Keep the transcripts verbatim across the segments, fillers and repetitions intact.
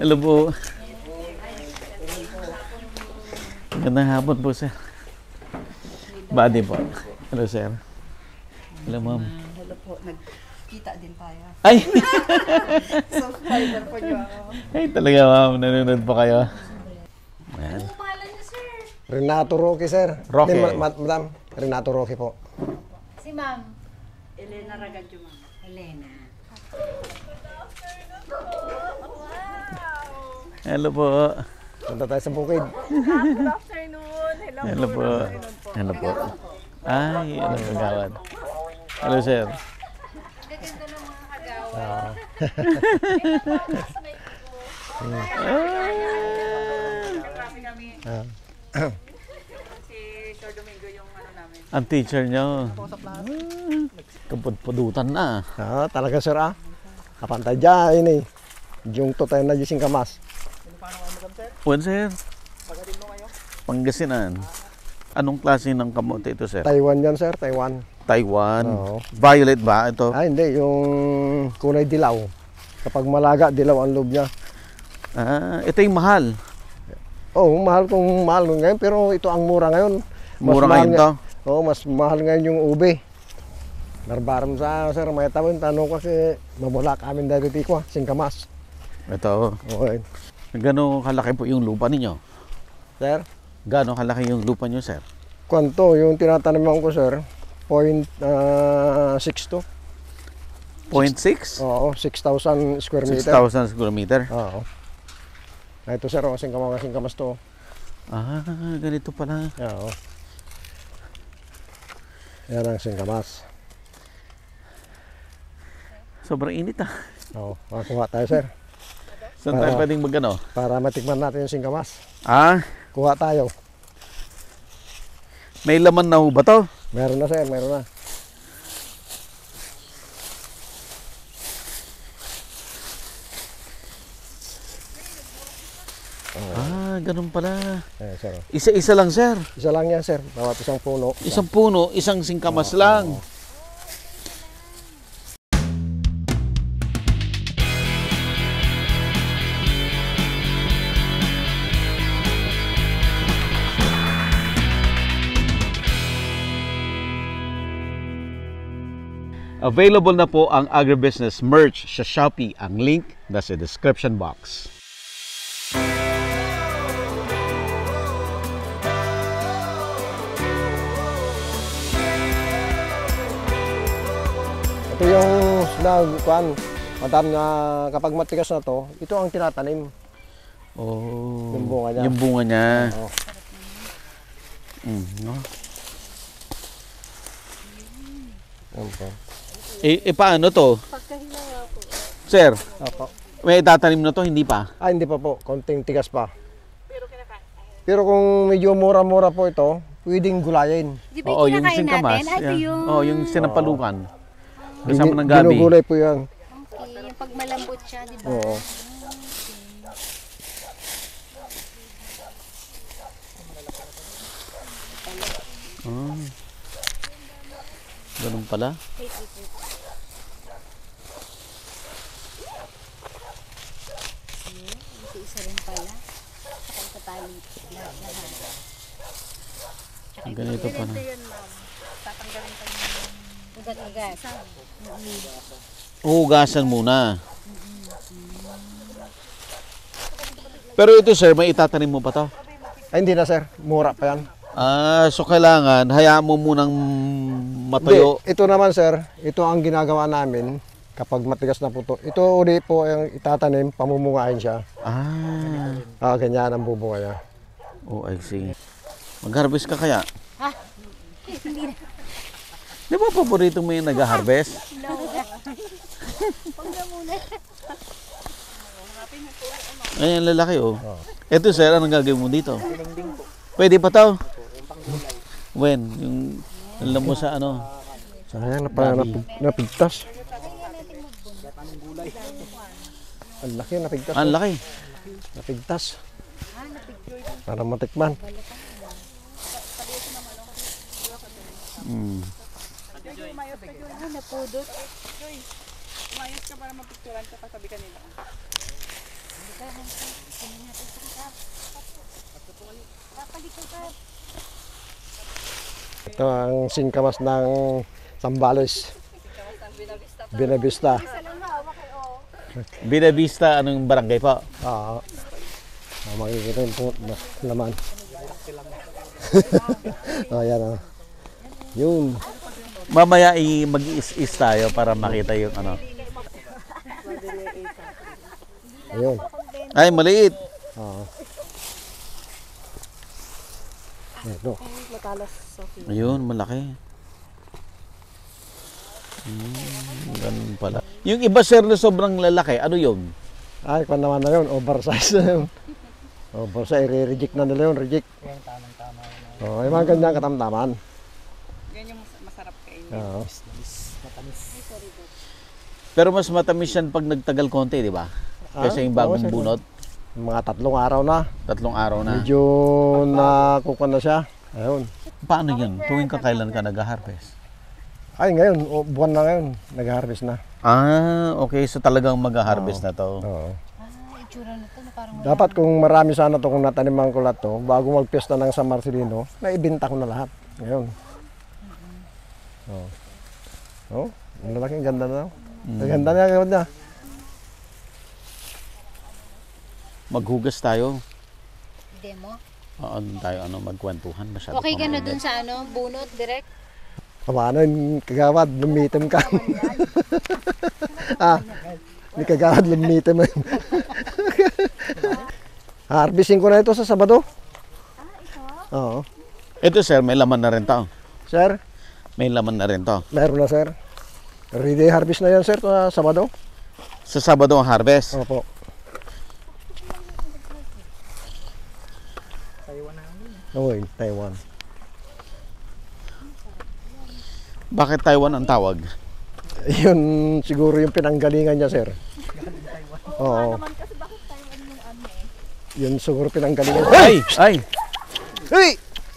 Hello po. Magandang hapon po, sir. Buddy po. Hello, sir. Hello, ma'am. Hello po. Nagkita din tayo. Ay! So, fiber po niyo ako. Ay, talaga, ma'am. Nanonood po kayo. Ano ang pangalan niyo, sir? Renato Roque, sir. Roque. Madam, Renato Roque po. Si ma'am. Elena Ragadjo, ma'am. Elena. Hello po. Punta tayo sa bukid. Good afternoon. Hello, hello po. Hello po. Ay, ano ang gawad. Hello, sir. Gaganda ng mga kagawad. Si Sir Domingo yung ano namin. Ang teacher niyo. Kapudpudutan na. Ah, talaga, sir, ah. Kapantay dyan, eh. Diyungto tayo na dyan kamas. Puan, sir. Pangasinan. Anong klase ng kamote ito, sir? Taiwan yan, sir. Taiwan. Taiwan. Oo. Violet ba ito? Ah, hindi. Yung kunay dilaw. Kapag malaga, dilaw ang loob niya. Ah, ito yung mahal. Oo, oh, mahal kung mahal ngayon. Pero ito ang mura ngayon. Mas mura ngayon ito? Oo, oh, mas mahal ngayon yung ube. Narbaram sa, sir, may tawin. Tanong kasi, mamula kami dahil dito ko. Singkamas. Ito. Okay. Gano'ng kalaki po yung lupa ninyo? Sir? Gano'ng kalaki yung lupa nyo, sir? Kwanto, yung tinatanaman ko, sir, zero point six two. zero point six? Oo, six thousand square meter. six thousand square meter? Oo. Ito, sir, kasing kamas, kasing kamas to. Ah, ganito pala. Oo. Yan ang singkamas. Sobrang init, ah. Oo, makakuha tayo, sir. Saan tayo pwedeng magano? Para matikman natin yung singkamas. Ah? Kuha tayo. May laman na ho ba to? Meron na, sir, meron na. Ah, ganun pala. Isa-isa lang, sir. Isa lang yan, sir. Bawat isang puno. Isang puno, isang singkamas lang. Available na po ang agribusiness merch sa Shopee. Ang link nasa description box. Ito yung nagkuhan, madam, na kapag matigas na to, ito ang tinatanim. Oh, yung bunga niya. Yung bunga niya. Oh. Mm, no? Okay. E, e paano to? Pagkahilawa po. Sir, opo. May itatanim na to, hindi pa? Ah, hindi pa po. Konting tigas pa. Pero kinakain. Pero kung medyo mura-mura po ito, pwedeng gulayin. Oo, yung singkamas. Oo, yung sinampalukan. Kasama ng gabi. Ginugulay po yan. Okay, yung pag malambot siya, di ba? Oo. Ah, ganun pala. Isa rin pala. Saka itatali lahat lahat. Ang ganito pa na. Tatanggalin pa yung ugat-ugat. Uhugasan muna. Pero ito, sir, may itatanim mo pa to? Ay, hindi na, sir. Mura pa yan. Ah, so kailangan, hayaan mo munang matuyo. Hindi, ito naman, sir. Ito ang ginagawa namin. Kapag matigas na po ito, ito uli po ang itatanim, pamumungahin siya. Ah. Ah, ganyan ang bubunga niya. Oh, I see. Mag-harvest ka kaya? Ha? Hindi na. Di ba paborito mo yung nag-harvest? No. Pag na muna. Ayan, lalaki, oh. Ito, sir, anong gagawin mo dito? Pwede pa ito? When? Yung alam mo sa ano? Sayang, napigtas. Ang laki, napigtas. Ang laki. Napigtas. Para matikman. Hmm. Napudot. Umayos ka para mapikturan ka pagsabi kanila. Dahan ka. Kunin natin sa kap. Kapalikan ka. Ito ang singkamas ng Sambales. Binavista. Binavista, anong barangay pa? Oo. Makikita yung pungot na laman. O, yan o. Yun. Mamaya mag-is-is tayo para makita yung ano. Ayun. Ay, maliit. Oo. Ayun. Ayun, malaki. Hmm, ganun pala. Yung iba, sir, na sobrang lalaki, ano yun? Ay, kung naman na yun, oversize na yun. Oversize, i-reject na nila yun, reject. Yung tamang-tama. Oo, yung mga ganyang katamtaman. Yan yung masarap kainin. Oo. Matamis. Pero mas matamis yan pag nagtagal konti, di ba? Kasi yung bagong bunot. Mga tatlong araw na. Tatlong araw na. Medyo nakukuha na siya. Ayun. Paano yun? Tuwing kakailan ka nag-harvest? Ay, ngayon. Buwan na ngayon. Nag-harvest na. Ah, okay. So talagang mag-harvest na to. Oo. Ah, itsura na to. Dapat kung marami sana to, kung nataniman ko lahat to, bago magpesta ng San Marcelino, naibinta ko na lahat. Ngayon. Oo. Oo. Ang lalaking ganda na. Ang ganda niya. Gawin niya. Maghugas tayo. Demo? Oo, tayo ano, magkwentuhan. Masyado okay ka na dun sa ano, bunot, direct? Paano yung kagawad, lumitim ka. Ah, ni kagawad, lumitim. Harvesting ko na ito sa Sabado. Ah, ito? Oo. Ito, sir, may laman na rin to. Sir? May laman na rin to. Meron na, sir. Ready harvest na yan, sir, sa Sabado. Sa Sabado ang harvest? Opo. Oy, Taiwan. Bakit Taiwan ang tawag? Yun siguro yung pinanggalingan niya, sir. Oo. Naman kasi bakit Taiwan yung ano eh? Yun siguro pinanggalingan. Ay! Ay! Hey!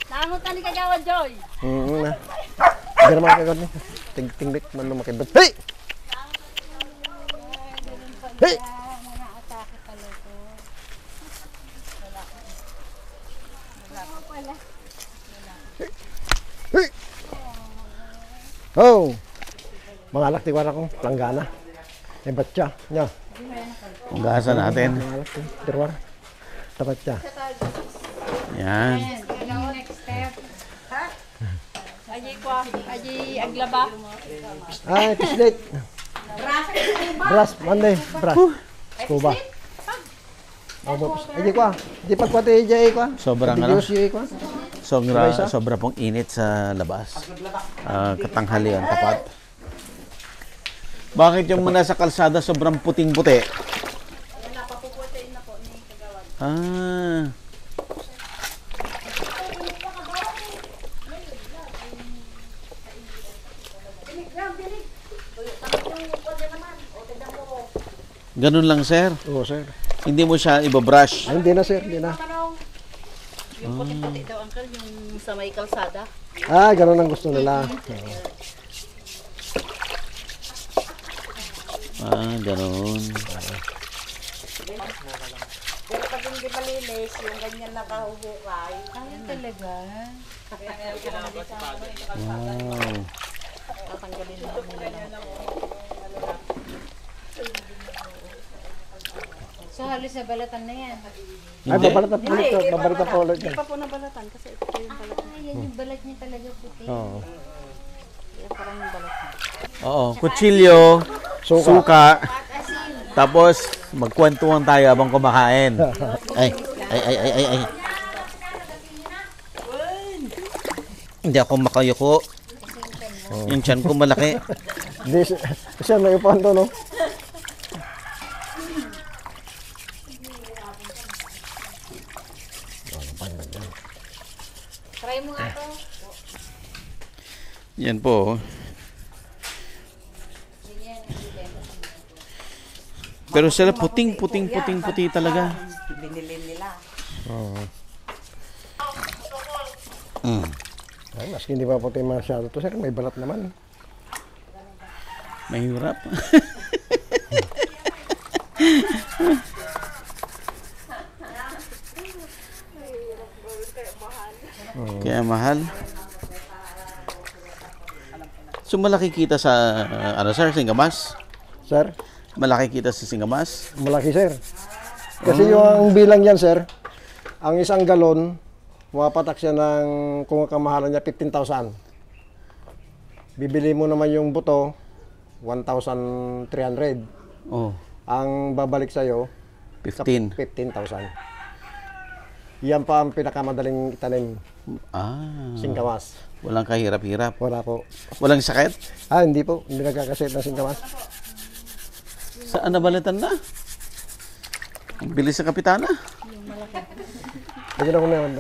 Naangot tali kagawa, Joy. Mm. Ganyan naman kagawa niya. Ting-tinglik man na makibot. Hey! Hey! Oh, mga laktiwan akong langgana. Yung batya niya. Kung gasa natin. Mga laktiwan, tirwan. Tabatya. Yan. Next step. Ha? Aji kwa, aji aglaba. Ay, pislit. Bras, bras, manday, bras. Kuba. Aji kwa, di pagkwati aji kwa. Sobrang ano. Aji kwa. Sobra, sobra pong init sa labas. Uh, katanghalian, tapat. Bakit yung muna sa kalsada sobrang puting-puti? Napapuputin na po ni kagawad. Ah. Ganun lang, sir? Oo, sir. Hindi mo siya ibabrush? Ay, hindi na, sir. Hindi na. Yung puti-puti daw, uncle, yung sa may kalsada. Ah, gano'n ang gusto nila. Ah, gano'n. Pero pag hindi malinis, yung ganyan nakahubukay. Ay, talaga. Wow. Tatanggalin na So, halos nabalatan na yan. Ay, babalatan po ito. Babalatan po ulit. Hindi pa po nabalatan kasi ito yung balat niya. Ah, yan yung balat niya talaga puti. Oo. Yan parang yung balat niya. Oo. Kutsilyo, suka, tapos magkwentuhan tayo habang kumakain. Ay, ay, ay, ay, ay, ay. Hindi ako makayuko. Yung tiyan ko malaki. Siya na ipuan to, no? Yan po. Pero sila puting, puting, puting, puti talaga. Binilin nila. Oo. Mm. Ay, mas hindi pa puti masyado to, sir. May balat naman. Mahirap. Oh. Kaya mahal. So malaki kita sa uh, ano sir, Singamas? Sir? Malaki kita sa Singamas? Malaki sir. Kasi oh. yung bilang yan sir, ang isang galon, mapatak siya ng kung kamahalan niya fifteen thousand. Bibili mo naman yung buto, one thousand three hundred. Oh. Ang babalik sa'yo, fifteen thousand. Yan pa ang pinakamadaling itanim. Ah. Singkamas. Walang kahirap-hirap? Wala po. Walang sakit? Ah, hindi po. Hindi nagkakasakit ng singkamas. Saan nabalitan na? Ang bilis sa kapitana. Tignan ko na yun.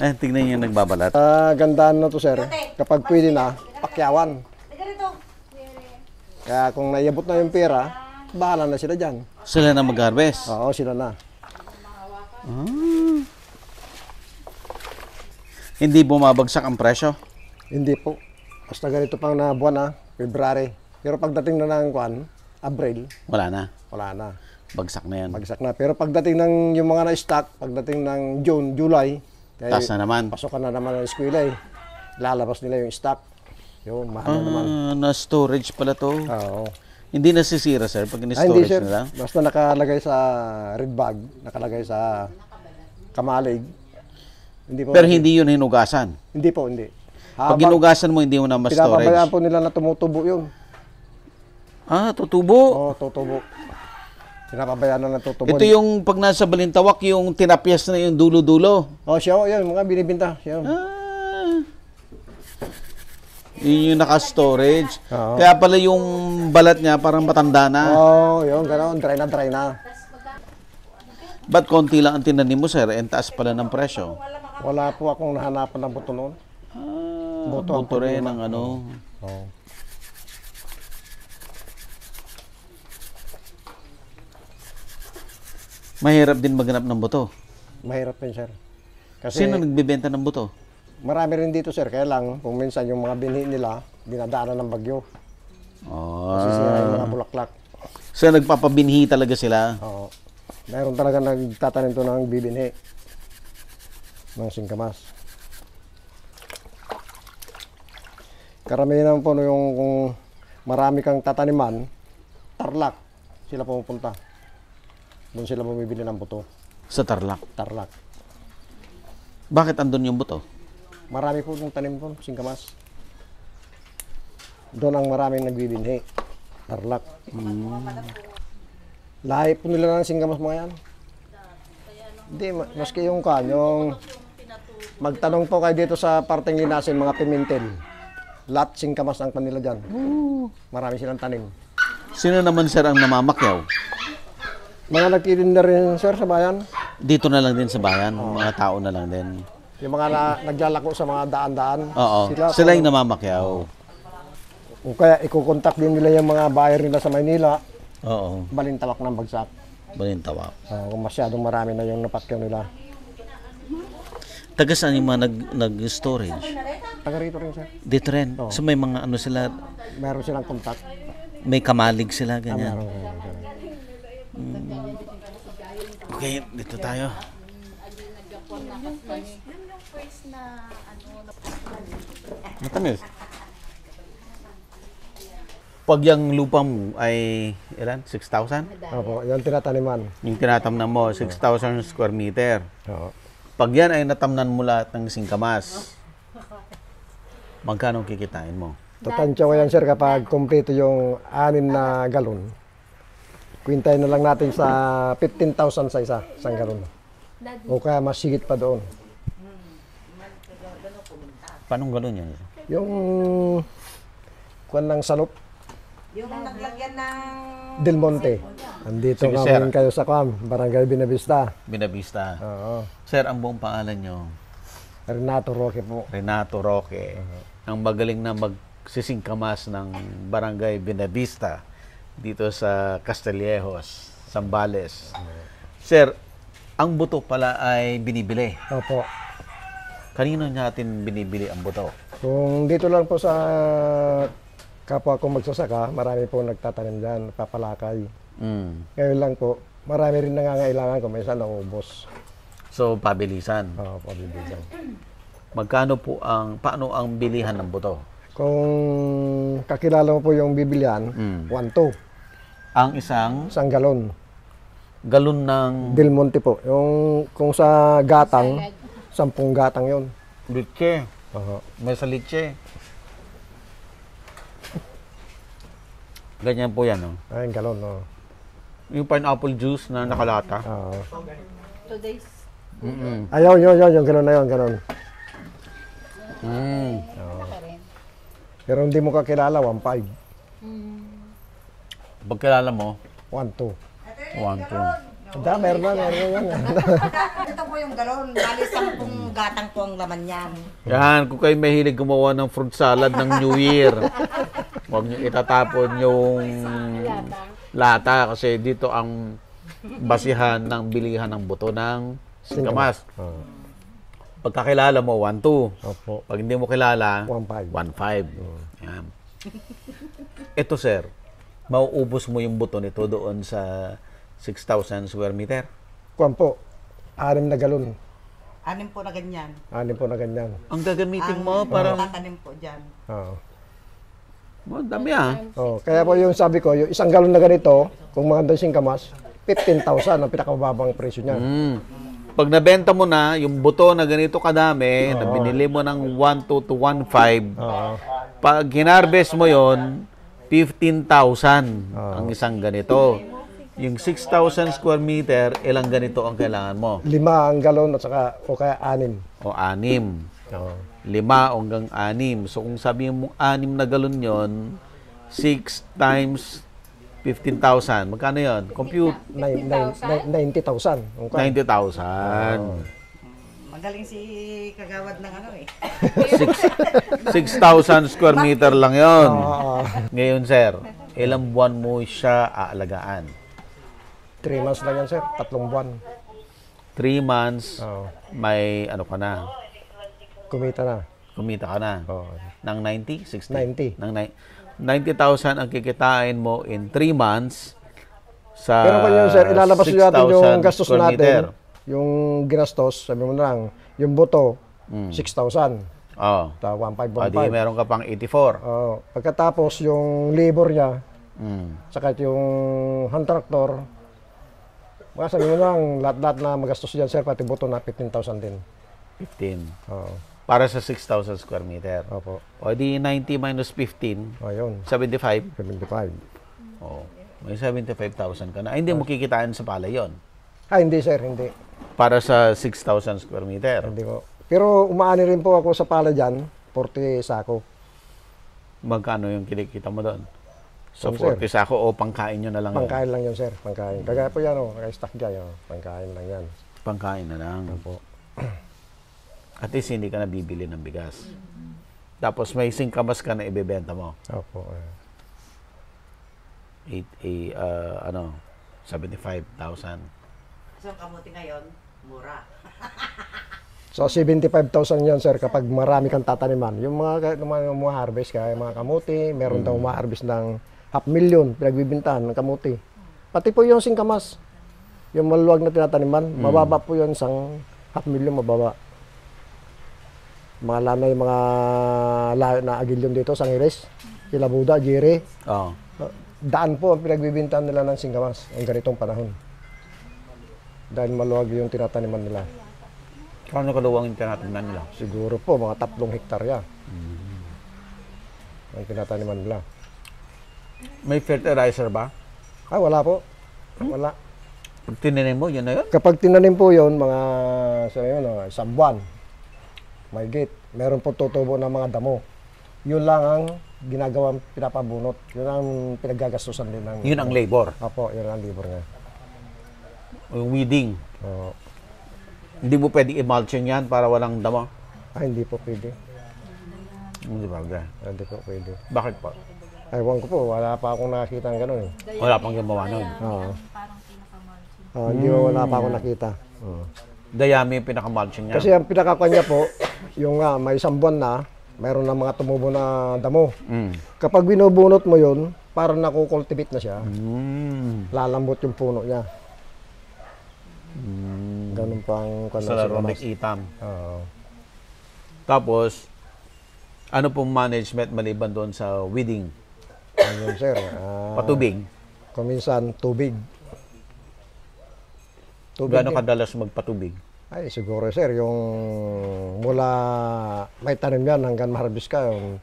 Eh, tignan yung nagbabalat. Ah, gandaan na to sir. Kapag pwede na, pakyawan. Kaya kung naiabot na yung pera, bahala na sila dyan. Sila na mag-harvest? Oo, sila na. Ah. Hindi bumabagsak ang presyo? Hindi po. Basta ganito pang na buwan na, February. Pero pagdating na ng kwan, Abril. Wala na? Wala na. Bagsak na yan? Bagsak na. Pero pagdating ng yung mga na-stock, pagdating ng June, July, taas na naman. Pasokan na naman ng eskwela eh. Lalabas nila yung stock. Yung mahal na naman. Ah, na-storage pala to? Oo. Hindi nasisira, sir, pag in-storage ah, nila? Basta nakalagay sa red bag, nakalagay sa kamalig. Hindi po. Pero hindi yun hinugasan? Hindi po, hindi. Habang pag hinugasan mo, hindi mo na ma-storage? Pinapabayaan po nila na tumutubo yun. Ah, tutubo? Oo, tutubo. Pinapabayaan na na tutubo. Ito yung pag nasa balintawak, yung tinapyas na yung dulo-dulo? Oo, oh, siya, yun, mga binibinta. Siya. Ah. Yun yung naka-storage. Oh. Kaya pala yung balat niya parang matanda na. Oo, oh, yun. Ganoon. Dry na, dry na. Ba't konti lang ang tinanim mo, sir? Ang taas pala ng presyo. Wala po akong nahanapan ng buto noon. Ah, buto, buto rin ang ano. Oh. Mahirap din maghanap ng buto. Mahirap din, sir. Kasi sino nagbibenta ng buto? Marami rin dito, sir. Kaya lang, kung minsan yung mga binhi nila, dinadaanan ng bagyo. Oh. Kasi sila yung mga bulaklak. So, nagpapabinhi talaga sila? Oo. Mayroon talaga nagtatanim to ng bibinhi. Ng singkamas. Karamihan po, no, yung kung marami kang tataniman, Tarlac, sila pumupunta. Doon sila bumibili ng buto. Sa Tarlac? Tarlac. Bakit andun yung buto? Marami po yung tanim po, singkamas. Doon ang maraming nagbibinhi. Tarlac. Mm. Lahi po nila ng singkamas mga yan. Hindi, maski yung kanyong... Magtanong po kayo dito sa parteng Linasin, mga pimintel. Lahat singkamas ang kanila dyan. Marami silang tanim. Sino naman sir ang namamakyaw? Mga nagtitinda rin sir sa bayan. Dito na lang din sa bayan, mga tao na lang din. Yung mga na, naglalako sa mga daan-daan. Oo, sila, sila yung namamakyaw. O kaya ikukontak din nila yung mga buyer nila sa Maynila. Oo. Balintawak ng bagsak. Balintawak. Uh, masyadong marami na yung napakyaw nila. Taga saan yung mga nag-storage? Nag Taga rito rin, sir. Dito rin? Oo. So may mga ano sila? Meron silang contact. May kamalig sila, ganyan? Ah, meron, meron, meron. Hmm. Okay, dito tayo. Matamis. Pag yung lupa mo ay ilan? six thousand? Opo, yung tinataniman. Yung tinatamnan mo, six thousand square meter. Oo. Pag yan ay natamnan mo lahat ng singkamas, magkano kikitain mo? Tatansya ko yan sir kapag kumpleto yung anim na galon. Kwintahin na lang natin sa fifteen thousand sa isa, isang galon. O kaya mas sigit pa doon. Paano galon yun? Yung kuwan ng salop. Yung naglagyan ng... Del Monte. Andito kami kayo sa Kwam, Barangay Binavista. Binavista. Oo. Sir, ang buong pangalan nyo? Renato Roque po. Renato Roque. Uh-huh. Ang magaling na magsisingkamas ng Barangay Binavista dito sa Castillejos, Zambales. Uh-huh. Sir, ang buto pala ay binibili? Opo. Kanino natin binibili ang buto? Kung dito lang po sa... Kapwa kung magsasaka, marami po nagtatanim dyan, papalakay. Mm. Ngayon lang po, marami rin nangangailangan kung may saan naubos. So, pabilisan. Oo, oh, pabilisan. Magkano po ang, paano ang bilihan ng buto? Kung kakilala mo po yung bibilihan, mm. one two. Ang isang? Isang galon. Galon ng? Del Monte po. Yung, kung sa gatang, sampung gatang yon. Litche. Uh-huh. May sa litche. Ganyan po yan, no? Ay, galon, no? Yung pineapple juice na nakalata. Oo. Two days. Ayun, yun, yun, yung ganun na yun, ganun. Mm. Oh. Pero hindi mo kakilala, one five. Mm. Pag kilala mo? one two. one two. Ang dami, meron na, meron na. Ito po yung galon, bali sampung gatang po ang laman yan. Yan, kung kayo mahilig gumawa ng fruit salad ng New Year, huwag nyo itatapon yung lata kasi dito ang basihan ng bilihan ng buto ng singkamas. Pagkakilala mo, one two. Pag hindi mo kilala, one five. Ito sir, mauubos mo yung buto nito doon sa six thousand square meter? Kuwan po, anim na galon. Anim po na ganyan. Anim po na ganyan. Ang gagamitin mo parang... Ang tatanim po dyan. Oo. Oh, dami ah. Oh, kaya po yung sabi ko, yung isang galon na ganito, kung maganda yung singkamas, fifteen thousand ang pinakamababang presyo niya. Mm. Pag nabenta mo na, yung buto na ganito kadami, oh, na binili mo ng one two to one five, oh, pag hinarvest mo yon, fifteen thousand oh, ang isang ganito. Yung six thousand square meter, ilang ganito ang kailangan mo? Lima ang galon at saka, o kaya anim. O anim. Oh. Lima hanggang anim. So, kung sabihin mo anim na galon yon, six times fifteen thousand. Magkano yon? Compute. ninety thousand. ninety thousand. Oh. Magaling si Kagawad ng ano eh. six thousand square meter lang yon. Oh. Ngayon, sir, ilang buwan mo siya aalagaan? three months lang yan, sir. Tatlong buwan. three months, oh, may ano ka na? Kumita na. Kumita ka na. Oh. Nang ninety? sixty? ninety. Nang ninety thousand ang kikitain mo in three months sa six thousand. Pero pa yun, sir, ilalabas natin yung gastos natin. Yung ginastos, sabi mo na lang, yung buto, mm, six thousand. Oo. Sa one five one five. Adi, meron ka pang eighty-four. Oo. Pagkatapos, yung labor niya, mm, saka yung hand tractor, mga sabi mo na lang, lahat-lahat na magastos yan, sir, pati buto na fifteen thousand din. fifteen. Oo. Para sa six thousand square meter. Opo. O di ninety minus fifteen. O yun. seventy-five. seventy-five. O. May seventy-five thousand ka na. Ay, hindi mo kikitaan sa pala yun. Ah, hindi sir, hindi. Para sa six thousand square meter. Hindi ko. Pero umaani rin po ako sa pala dyan, forty sako. Magkano yung kinikita mo doon? So, um, forty sako o pangkain nyo na lang? Pangkain yun? Lang yun sir, pangkain. Kagaya po yan o, naka-stack dyan o. Pangkain lang yan. Pangkain na lang. Opo. At least hindi ka na bibili ng bigas. Tapos may singkamas ka na ibebenta mo. Opo. eight, eight, uh, ano, seventy-five thousand. So, kamuti ngayon, mura. So, seventy-five thousand yan, sir, kapag marami kang tataniman. Yung mga, mga, mga harvest ka, mga kamuti, meron mm. daw ma-harvest ng half million, pinagbibintahan ng kamuti. Pati po yung singkamas, yung maluwag na tinataniman, mm. mababa po yun, isang half million mababa. Mga lamay, mga layo na agilyon dito, Sangiris, Kilabuda, Giri. Oh. Daan po ang pinagbibintahan nila ng singkamas ang ganitong panahon. Dahil maluwag yung tinataniman nila. Kano kaluwang yung tinataniman nila? Siguro po, mga tatlong hektarya. Mm. Ang tinataniman nila. May fertilizer ba? Ay, wala po. Hmm? Wala. Pag tinanim mo, yun na yun? Kapag tinanim po yun, mga so yun, isang buwan. May gate. Meron po tutubo ng mga damo. Yun lang ang ginagawang pinapabunot. Yun ang pinaggagastusan din. Ng, yun ang labor? Opo, yun ang labor nga. Yung weeding? Oo. Hindi mo pwede i-mulching yan para walang damo? Ah, hindi po pwede. Hindi ba? Hindi po pwede. Bakit po? Ewan ko po, wala pa akong nakakita ng gano'n eh. Wala pang gumawa nun? Oo. Ah, hindi mo wala pa akong nakita. Oo. Dayami yung pinaka-mulching niya. Kasi ang pinaka-kanya po, yung nga, uh, may isang buwan na, mayroon na mga tumubo na damo. Mm. Kapag binubunot mo yun, parang nakukultivate na siya. Mm. Lalambot yung puno niya. Mm. Ganun pa ang kanila. Sa larong itam. Oo. Tapos, ano pong management maliban doon sa wedding? Ayun, sir. Uh, Patubig? Kuminsan, tubig. Tubig. Gano'ng kadalas magpatubig? Ay, siguro, sir. Yung mula may tanim yan hanggang maharvest ka, yung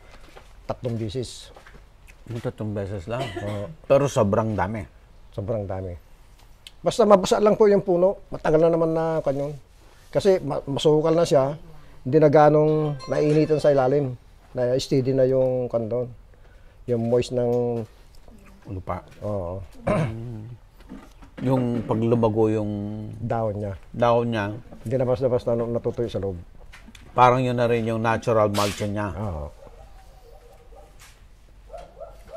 tatlong bisis. Yung tatlong beses lang? Uh, Pero sobrang dami. Sobrang dami. Basta mabasa lang po yung puno, matagal na naman na kanyon. Kasi masukal na siya, hindi na ganong nainitan sa ilalim. Na-steady na yung kanton. Yung moist ng lupa. Oo. Yung paglumago yung dahon niya. Dahon niya. Hindi na basta-basta natutuyo sa loob. Parang yun na rin yung natural mulch niya. Oo.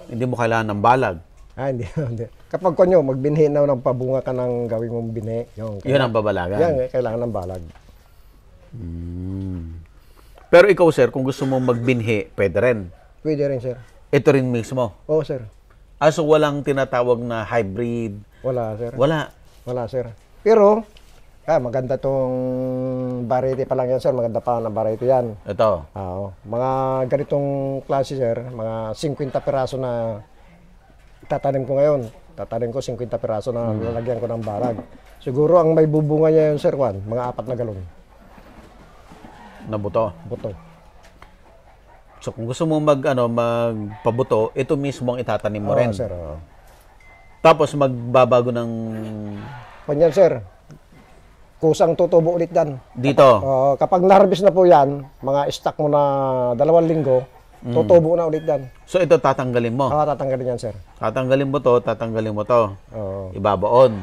Hindi mo kailangan ng balag. Ah, hindi, hindi. Kapag kunyo, magbinhi na ng pabunga ka ng gawin mong binhi. Yung, yun ang babalagan? Yan, kailangan ng balag. Hmm. Pero ikaw, sir, kung gusto mong magbinhi, pwede rin? Pwede rin, sir. Ito rin mismo? Oo, sir. Ah, so walang tinatawag na hybrid? Wala, sir. Wala? Wala, sir. Pero, ah, maganda tong variety pa lang yan, sir. Maganda pa ng variety yan. Ito? Oo. Mga ganitong klase, sir. Mga fifty peraso na tatanim ko ngayon. Tatanim ko fifty peraso na hmm. lalagyan ko ng balag. Siguro ang may bubunga niya yun, sir, Juan, mga apat na galon. Na buto. Buto. So kung gusto mo mag ano magpabuto, ito mismo ang itatanim mo oh, rin. Sir, oh. Tapos magbabago ng panyan, sir. Kusang tutubo ulit yan. Dito. Kapag, uh, kapag na-harvest na po yan, mga stock mo na dalawang linggo, mm. tutubo na ulit yan. So ito tatanggalin mo. Ah, oh, tatanggalin yan, sir. Tatanggalin mo to, tatanggalin mo to. Oh. Ibabaon.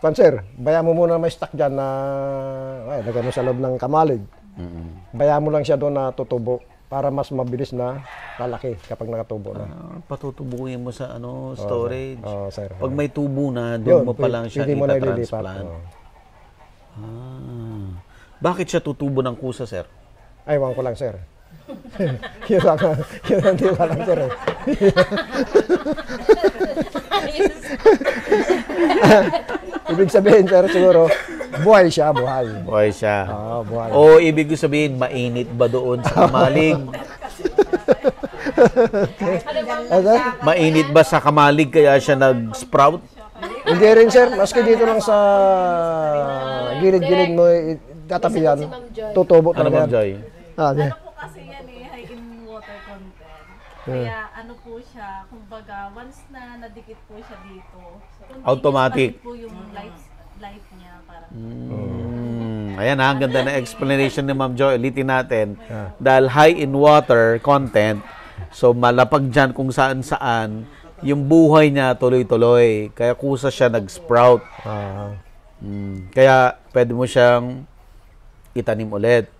Pan, sir, baya mo muna may stock diyan na ay nagano sa loob ng kamalig. Mm-hmm. Baya mo lang siya doon na tutubo para mas mabilis na lalaki kapag nakatubo na. Uh, patutubuin mo sa ano storage. Oh, sir. Pag may tubo na, doon mo pa lang siya itatransplant. Oh. Ah. Bakit siya tutubo ng kusa, sir? Ay, wala ko lang, sir. Yun lang, yun lang, di ba lang, sir. Ibig sabihin, sir, siguro, buhay siya, buhay. Buhay siya. Oh, buhay. O ibig sabihin, mainit ba doon sa kamalig? Mainit ba sa kamalig kaya siya nag-sprout? Hindi rin, sir. Maski dito lang sa gilid-gilid mo, tatabi yan. Tutubo talaga. Ano, Ma'am Joy? Ah, ano po kasi yan eh, high in water content. Kaya ano po siya, kumbaga, once na nadikit po siya dito, automatic po yung life life niya parang. Mm. Ayan ha, ang ganda na explanation ni Ma'am Joy. Ulitin natin. Yeah. Dahil high in water content, so malapag dyan kung saan-saan, yung buhay niya tuloy-tuloy. Kaya kusa siya nag-sprout. Uh-huh. Mm. Kaya pwede mo siyang itanim ulit.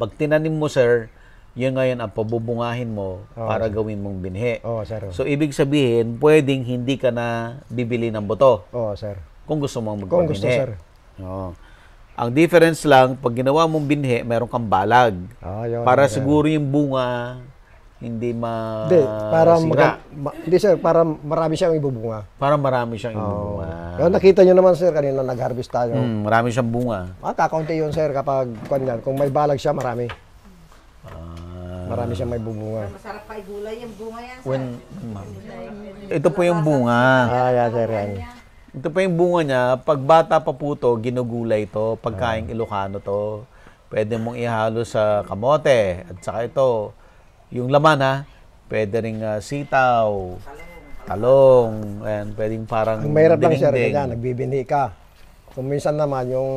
Pag tinanim mo, sir, yun ngayon ang pabubungahin mo oh, para sir. Gawin mong binhi. Oh, sir. So, ibig sabihin, pwedeng hindi ka na bibili ng buto. Oo, oh, sir. Kung gusto mong magbinhi. Kung gusto, sir. Oo. Ang difference lang, pag ginawa mong binhi, meron kang balag. Oh, yun, para yun, siguro yung bunga, hindi ma... Hindi, para ma hindi, sir. Para marami siyang ibubunga. Para marami siyang oh. ibubunga. Yun, nakita nyo naman, sir, kanina nag-harvest tayo. Hmm, marami siyang bunga. Ah, kakaunti yun, sir, kapag kanyan. Kung may balag siya, marami. Ah. Marami siyang may bubunga. Masarap pa igulay yung bunga yan, sir. When, ito po yung bunga. Ah, yeah, sir, yan. Ito pa yung bunga niya, pag bata pa po ito, ginugulay ito, pagkaing Ilocano to. Pwede mong ihalo sa kamote at saka ito. Yung laman ha, pwede rin uh, sitaw, talong, and pwedeng parang ang mahirap lang siya rin yan, nagbibinhi ka. Kung minsan naman yung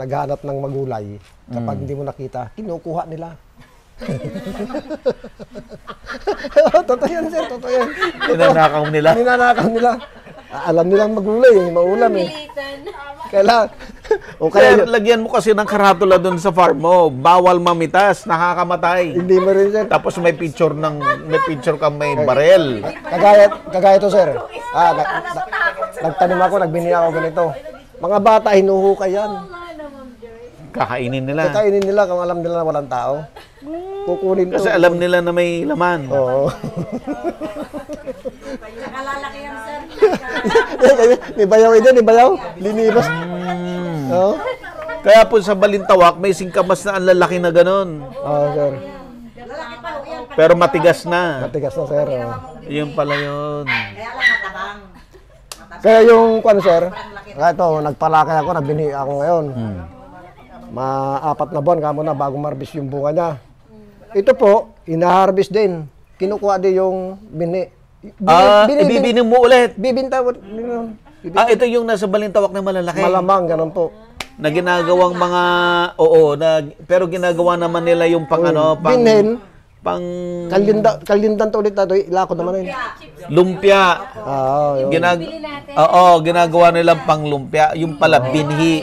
naghanap ng magulay, kapag mm. hindi mo nakita, kinukuha nila. Oh, totoo yan, sir, totoo yan. Ninanakaw nila? Ninanakaw nila. Alam nilang magulay, maulam eh. Kailan? O kaya sir, lagyan mo kasi ng karatula doon sa farm mo. Bawal mamitas, nakakamatay. Hindi mo rin, sir. Tapos may picture ng may picture ka may barel. Kagaya kagaya to, sir. Ah, nag, nag, nagtanim ako, nagbinhi ako ganito. Mga bata hinuhukay yan. Kakainin nila. Kakainin nila kung alam nila na walang tao. Kukunin kasi to. Kasi alam nila na may laman. Oo. Nakalalaki yan, sir. Ni bayaw ito, ni bayaw. Linibas. Mm. Oh. Kaya po sa Balintawak, may singkamas na ang lalaki na ganun. Oo, oh, sir. Pero matigas na. Matigas na, sir. Oh. Yun pala yun. Kaya lang matabang. Kaya yung, ano, sir? Kaya ito, nagpalaki ako, nagbini ako ngayon. Hmm. Maapat na buwan, kamo na, bago marbis yung bunga niya. Ito po, inaharvest din. Kinukuha din yung bini. Bini, ah, bini, bini, bini mo ulit. Bibinta. Ah, ito yung nasa Balintawak na malalaki. Malamang, ganun po. Na ginagawang mga, oo, na, pero ginagawa naman nila yung pang um, ano, pang... Binhin. Pang... Kalinda, kalindan to ulit na ito, ilakot naman yun. Lumpia. Oo, oh, Ginag, oh, ginagawa nilang pang lumpia. Yung pala, oh. Binhi.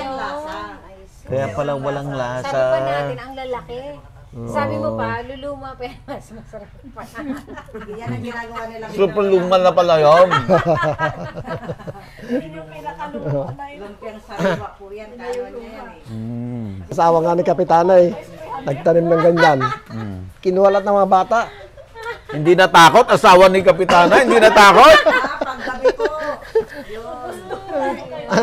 Kaya pala walang lasa. Sabi pa natin, ang lalaki. Oh. Sabi mo pa, luluma pa mas masarap pa. Yan ang ginagawa nila. Super luma na pala yun. Lumpiang sariwa po yan. Asawa nga ni Kapitana eh. Nagtanim ng ganyan. Mm. Kinuwalat ng mga bata. Hindi natakot? Asawa ni Kapitana? Hindi natakot? Paggabi ko.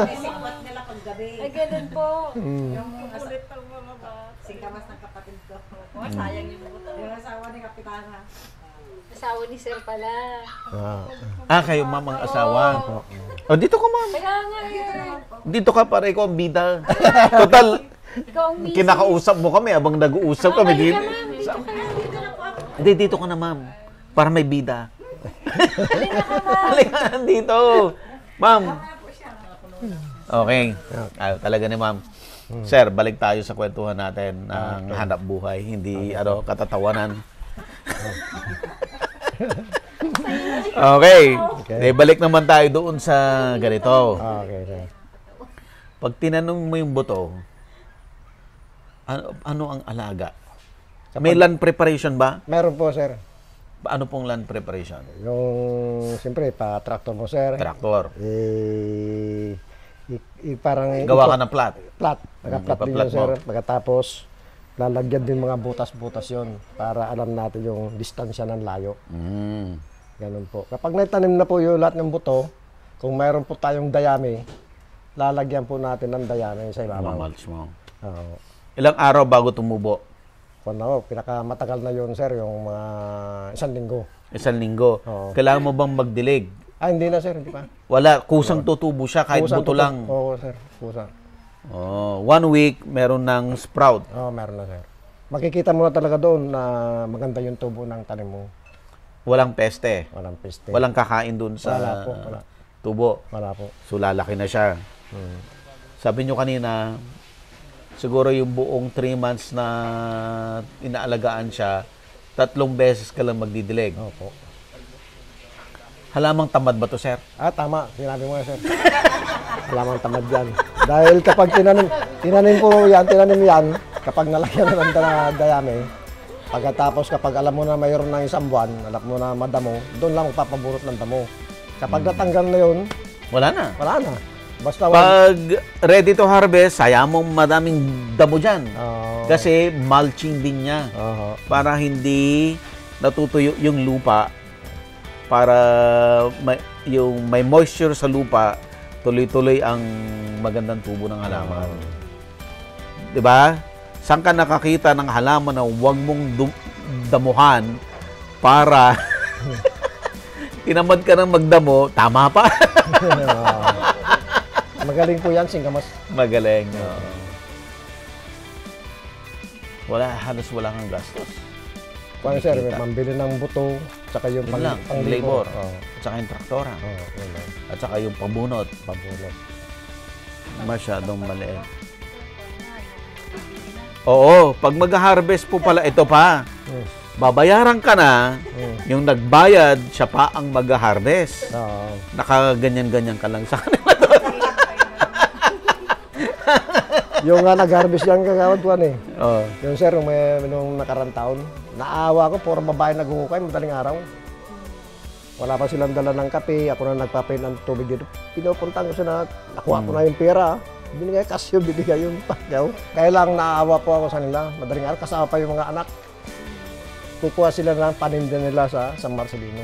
Isikwat nila paggabi. Ay, ganun po. Yung kulit ng mga bata. Singkamas ng kapatid ko. Oh, sayang yun po. Yung asawa ni Kapitana. Asawa ni Sir pala. Ah, ah kayo mamang asawa. Oh. Oh, dito ko, ma'am. Kaya nga yun. Dito ka para ikaw ang bida. Total. Kinakausap mo kami abang nag-uusap kami dito. Hindi, dito ka na, ma'am. Para may bida. Halika dito. Ma'am. Okay. Ayaw talaga ni ma'am. Sir, balik tayo sa kwentuhan natin ng hanap buhay. Hindi, ano, katatawanan. Okay. Balik naman tayo doon sa ganito. Pag tinanong mo yung buto, Ano, ano ang alaga? May land preparation ba? Meron po, sir. Ano pong land preparation? Yung, siyempre, pa-tractor mo, sir. Tractor. Eh, eh, parang... Gawa ka ng plat? Plat. Pagka-plat din yun, sir. Pagkatapos, lalagyan din mga butas-butas yon para alam natin yung distansya ng layo. Mm. Ganun po. Kapag naitanim na po yung lahat ng buto, kung mayroon po tayong dayami, lalagyan po natin ng dayami sa ibabaw. Mamals mo. Oo. Ilang araw bago tumubo? Kung ano, pinakamatagal na yun, sir, yung mga uh, isang linggo. Isang linggo. Oo. Kailangan mo bang magdilig? Ah, hindi na, sir. Hindi pa. Wala. Kusang tutubo siya kahit kusang buto tutubo lang. Oo, sir. Kusang. Oh, one week, meron ng sprout. Oo, oh, meron na, sir. Makikita mo na talaga doon na maganda yung tubo ng tanim mo. Walang peste? Walang peste. Walang kakain doon sa wala po, wala. Tubo? Wala po. So, lalaki na siya. Hmm. Sabi nyo kanina, siguro yung buong three months na inaalagaan siya, tatlong beses ka lang magdidilig. Opo. Halamang tamad ba to, sir? Ah, tama. Sinabi mo na, sir. Halamang tamad yan. Dahil kapag tinanim, tinanim po yan, tinanim yan, kapag nalagyan na ng dayami, pagkatapos kapag alam mo na mayroon ng isang buwan, alam mo na madamo, doon lang papaburot ng damo. Kapag natanggal na yun, wala na. Wala na. Basta pag ready to harvest, sayang mong madaming damo dyan. Oh. Kasi mulching din niya. Uh-huh. Para hindi natutuyo yung lupa. Para may, yung may moisture sa lupa, tuloy-tuloy ang magandang tubo ng halaman. Uh-huh. Diba? Saan ka nakakita ng halaman na huwag mong damuhan para tinamad ka ng magdamo, tama pa. Magaling po yan, singkamas. Magaling. Oo. Wala, halos wala kang gastos. Kung sir, mambili ng buto, tsaka yung pang, pang labor, oh. Tsaka yung traktora, oh, at tsaka yung pabunot. Pabunot. Masyadong maliit. Oo, pag mag-harvest po pala, ito pa. Yes. Babayaran ka na, yes. Yung nagbayad, siya pa ang mag-harvest. Oo. Nakaganyan-ganyan ka lang sa kanila. Yung nga nag-harvest yan kagawad ko ano eh. Oh. Yung sir, yung may, nung nakarang taon, naawa ko, puro babae naghuhukay, madaling araw. Wala pa silang dala ng kape, ako na nagpapain ng tubig dito. Pinupuntaan ko sila, nakuha hmm. ko na yung pera. Binigay kasi yung bibigay yung pagkaw. Kaya lang naawa po ako sa nila, madaling araw, kasama pa yung mga anak. Kukuha sila ng paninda nila sa San Marcelino.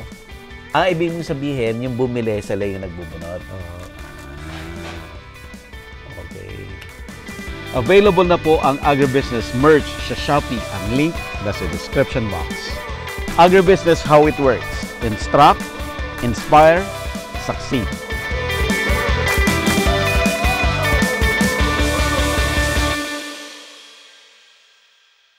Ang ibig mong sabihin, yung bumili, sila yung nagbubunot. Uh, okay. Available na po ang agribusiness merch sa Shopee. Ang link na sa description box. Agribusiness, how it works. Instruct, inspire, succeed.